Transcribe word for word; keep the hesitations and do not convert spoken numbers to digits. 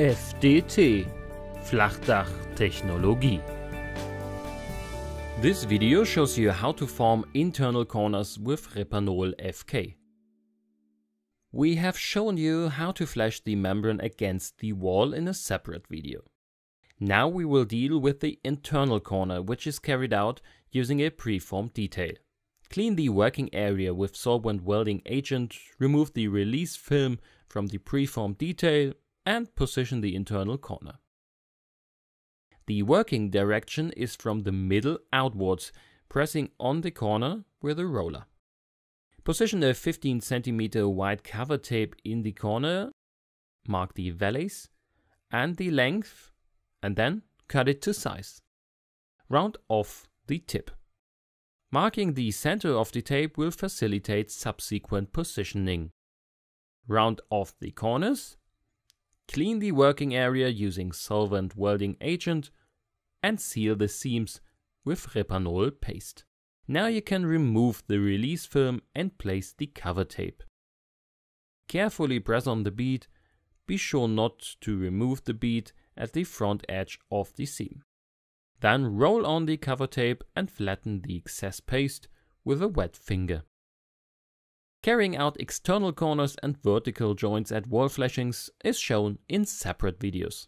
F D T, Flachdach Technologie. This video shows you how to form internal corners with Rhepanol F K. We have shown you how to flash the membrane against the wall in a separate video. Now we will deal with the internal corner, which is carried out using a preformed detail. Clean the working area with solvent welding agent, remove the release film from the preformed detail and position the internal corner. The working direction is from the middle outwards, pressing on the corner with a roller. Position a fifteen centimeter wide cover tape in the corner, mark the valleys and the length and then cut it to size. Round off the tip. Marking the center of the tape will facilitate subsequent positioning. Round off the corners, clean the working area using solvent welding agent and seal the seams with Rhepanol paste. Now you can remove the release film and place the cover tape. Carefully press on the bead, be sure not to remove the bead at the front edge of the seam. Then roll on the cover tape and flatten the excess paste with a wet finger. Carrying out external corners and vertical joints at wall flashings is shown in separate videos.